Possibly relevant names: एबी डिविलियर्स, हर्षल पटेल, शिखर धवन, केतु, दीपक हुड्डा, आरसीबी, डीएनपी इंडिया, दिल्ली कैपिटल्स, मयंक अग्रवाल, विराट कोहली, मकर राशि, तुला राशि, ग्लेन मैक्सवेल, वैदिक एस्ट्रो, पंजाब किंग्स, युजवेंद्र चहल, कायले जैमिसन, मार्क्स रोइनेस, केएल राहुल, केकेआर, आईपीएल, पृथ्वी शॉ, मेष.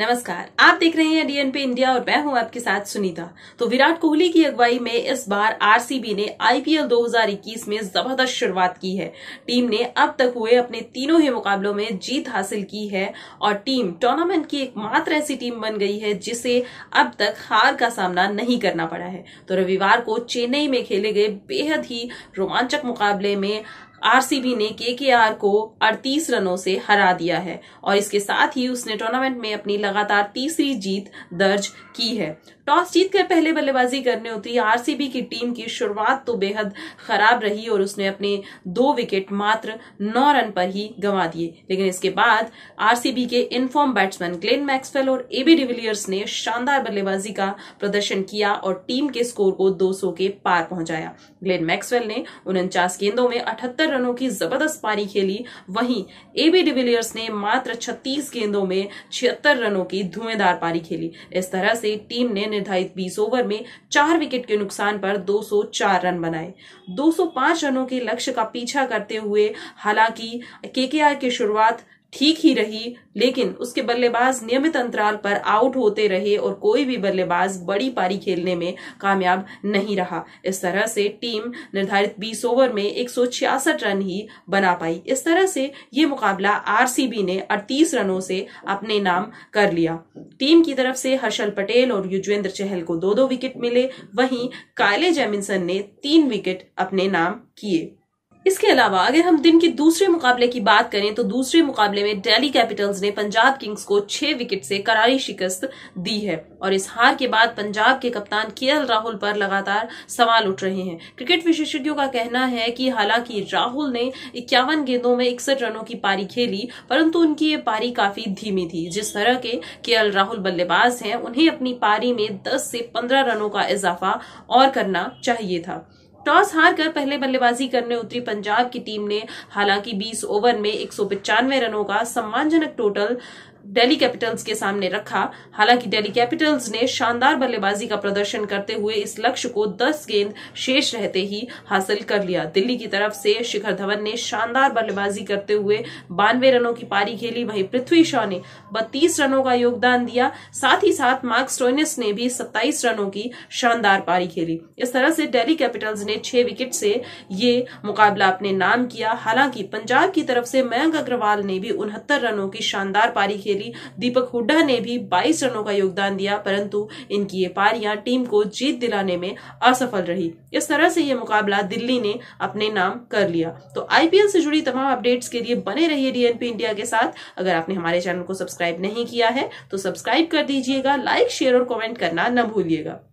नमस्कार, आप देख रहे हैं डीएनपी इंडिया और मैं हूं आपके साथ सुनीता। तो विराट कोहली की अगुवाई में इस बार आरसीबी ने आईपीएल 2021 में जबरदस्त शुरुआत की है। टीम ने अब तक हुए अपने तीनों ही मुकाबलों में जीत हासिल की है और टीम टूर्नामेंट की एकमात्र ऐसी टीम बन गई है जिसे अब तक हार का सामना नहीं करना पड़ा है। तो रविवार को चेन्नई में खेले गए बेहद ही रोमांचक मुकाबले में आरसीबी ने केकेआर को 38 रनों से हरा दिया है और इसके साथ ही उसने टूर्नामेंट में अपनी लगातार तीसरी जीत दर्ज की है। टॉस जीतकर पहले बल्लेबाजी करने उतरी आरसीबी की टीम की शुरुआत तो बेहद खराब रही और उसने अपने 2 विकेट मात्र 9 रन पर ही गंवा दिए, लेकिन इसके बाद आरसीबी के इनफॉर्म बैट्समैन ग्लेन मैक्सवेल और एबी डिविलियर्स ने शानदार बल्लेबाजी का प्रदर्शन किया और टीम के स्कोर को 200 के पार पहुंचाया। ग्लेन मैक्सवेल ने 49 गेंदों में 78 रनों की जबरदस्त पारी खेली, वहीं एबी डिविलियर्स ने मात्र 36 गेंदों में 76 रनों की धुआंधार पारी खेली। इस तरह से टीम ने निर्धारित 20 ओवर में 4 विकेट के नुकसान पर 204 रन बनाए। 205 रनों के लक्ष्य का पीछा करते हुए हालांकि केकेआर की शुरुआत ठीक ही रही, लेकिन उसके बल्लेबाज नियमित अंतराल पर आउट होते रहे और कोई भी बल्लेबाज बड़ी पारी खेलने में कामयाब नहीं रहा। इस तरह से टीम निर्धारित 20 ओवर में 166 रन ही बना पाई। इस तरह से ये मुकाबला आरसीबी ने 38 रनों से अपने नाम कर लिया। टीम की तरफ से हर्षल पटेल और युजवेंद्र चहल को 2-2 विकेट मिले, वहीं कायले जैमिसन ने 3 विकेट अपने नाम किए। इसके अलावा अगर हम दिन के दूसरे मुकाबले की बात करें तो दूसरे मुकाबले में दिल्ली कैपिटल्स ने पंजाब किंग्स को 6 विकेट से करारी शिकस्त दी है और इस हार के बाद पंजाब के कप्तान केएल राहुल पर लगातार सवाल उठ रहे हैं। क्रिकेट विशेषज्ञों का कहना है कि हालांकि राहुल ने 51 गेंदों में 61 रनों की पारी खेली, परंतु उनकी ये पारी काफी धीमी थी। जिस तरह के केएल राहुल बल्लेबाज हैं, उन्हें अपनी पारी में 10 से 15 रनों का इजाफा और करना चाहिए था। टॉस हार कर पहले बल्लेबाजी करने उतरी पंजाब की टीम ने हालांकि 20 ओवर में 195 रनों का सम्मानजनक टोटल दिल्ली कैपिटल्स के सामने रखा। हालांकि दिल्ली कैपिटल्स ने शानदार बल्लेबाजी का प्रदर्शन करते हुए इस लक्ष्य को 10 गेंद शेष रहते ही हासिल कर लिया। दिल्ली की तरफ से शिखर धवन ने शानदार बल्लेबाजी करते हुए 92 रनों की पारी खेली, वहीं पृथ्वी शॉ ने 32 रनों का योगदान दिया। साथ ही साथ मार्क्स रोइनेस ने भी 27 रनों की शानदार पारी खेली। इस तरह से दिल्ली कैपिटल्स ने 6 विकेट से ये मुकाबला अपने नाम किया। हालांकि पंजाब की तरफ से मयंक अग्रवाल ने भी 69 रनों की शानदार पारी खेली। दीपक हुड्डा ने भी 22 रनों का योगदान दिया, परंतु इनकी ये पारियां टीम को जीत दिलाने में असफल रही। इस तरह से ये मुकाबला दिल्ली ने अपने नाम कर लिया। तो आईपीएल से जुड़ी तमाम अपडेट्स के लिए बने रहिए डीएनपी इंडिया के साथ। अगर आपने हमारे चैनल को सब्सक्राइब नहीं किया है तो सब्सक्राइब कर दीजिएगा। लाइक, शेयर और कमेंट करना न भूलिएगा।